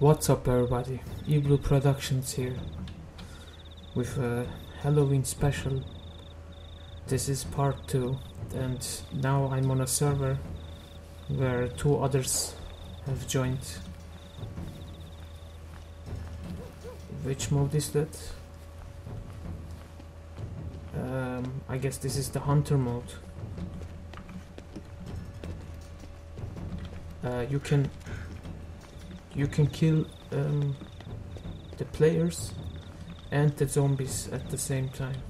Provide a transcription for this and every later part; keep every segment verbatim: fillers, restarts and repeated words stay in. What's up everybody, Eblue Productions here with a Halloween special. This is part two and now I'm on a server where two others have joined. Which mode is that? Um, I guess this is the hunter mode. Uh, you can You can kill um, the players and the zombies at the same time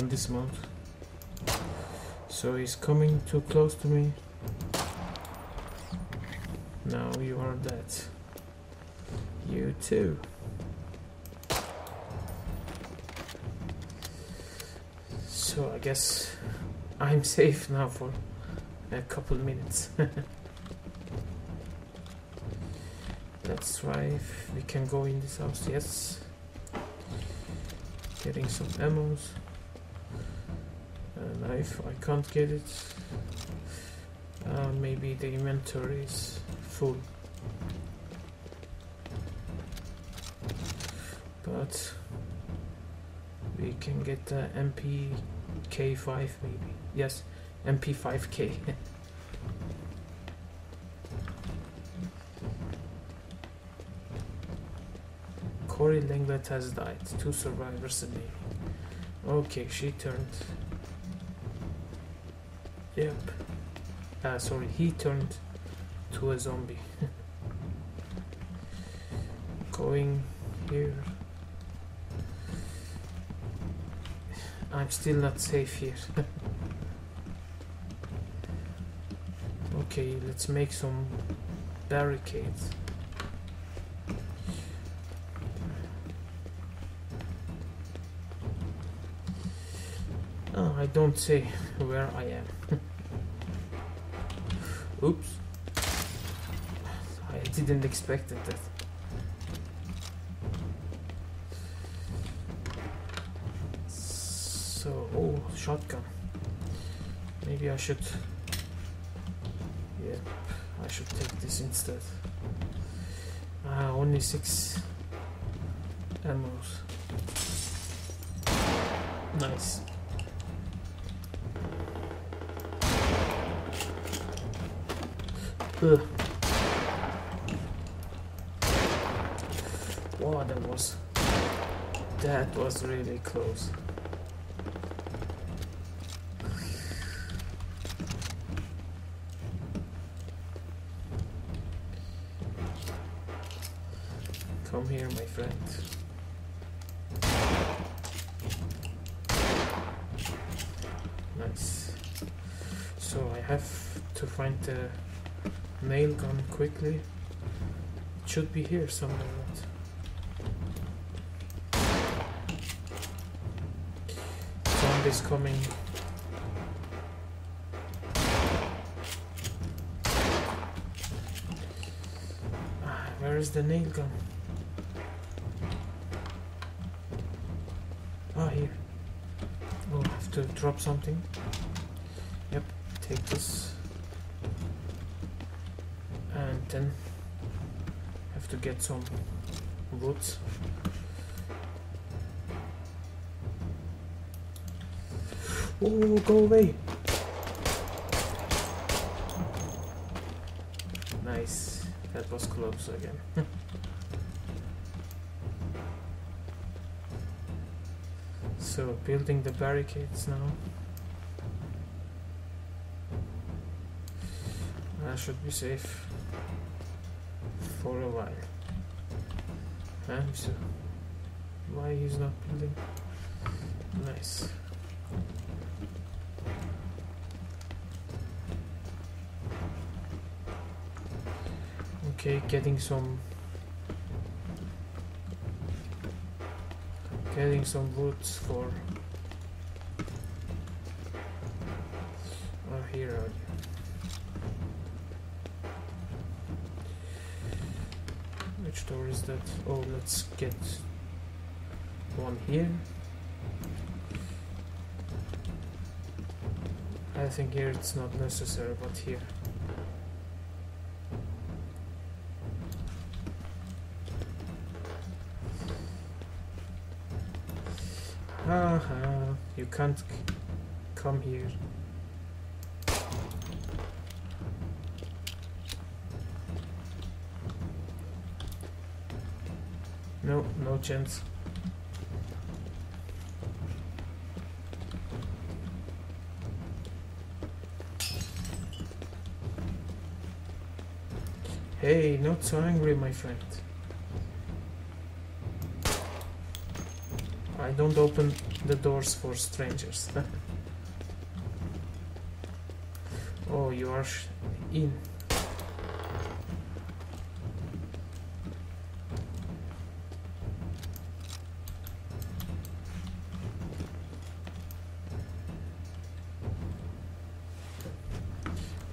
on this mode. So he's coming too close to me. Now you are dead. You too. So I guess I'm safe now for a couple minutes. Let's try if we can go in this house. Yes, getting some ammo. A knife, I can't get it. Uh, maybe the inventory is full, but we can get the M P K five maybe. Yes, M P five K. Langlet has died, two survivors and me. Okay, she turned. Yep. Ah, sorry, he turned to a zombie. Going here. I'm still not safe here. Okay, let's make some barricades. I don't say where I am. Oops. I didn't expect that. So, oh, shotgun. Maybe I should... Yeah, I should take this instead. Ah, only six ammos. Nice. Ugh. Wow, that was that was really close. Come here, my friend. Nice. So I have to find the nail gun quickly. It should be here somewhere. Zombies coming. Ah, where is the nail gun? Ah, here. Oh, I have to drop something. Yep, take this. And then have to get some wood. Oh, go away! Nice, that was close again. So, building the barricades now. I should be safe for a while. Huh? So why he's not building? Nice. Okay, getting some getting some woods for oh, here are you. Which door is that? Oh, let's get one here. I think here it's not necessary, but here. Uh-huh. You can't c come here. No, no chance. Hey, not so angry, my friend. I don't open the doors for strangers. Oh, you are sh in.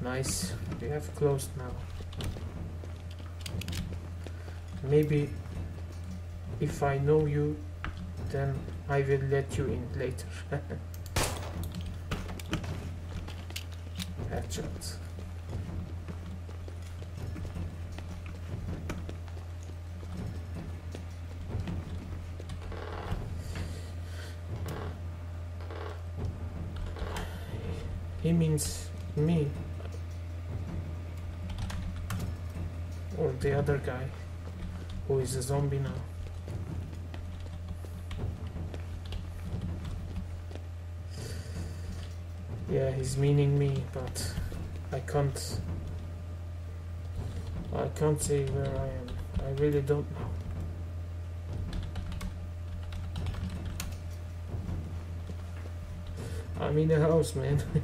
Nice. We have closed now. Maybe if I know you, then I will let you in later. Headshot. He means me. Or the other guy who is a zombie now. Yeah, he's meaning me, but I can't I can't say where I am. I really don't know. I'm in a house, man.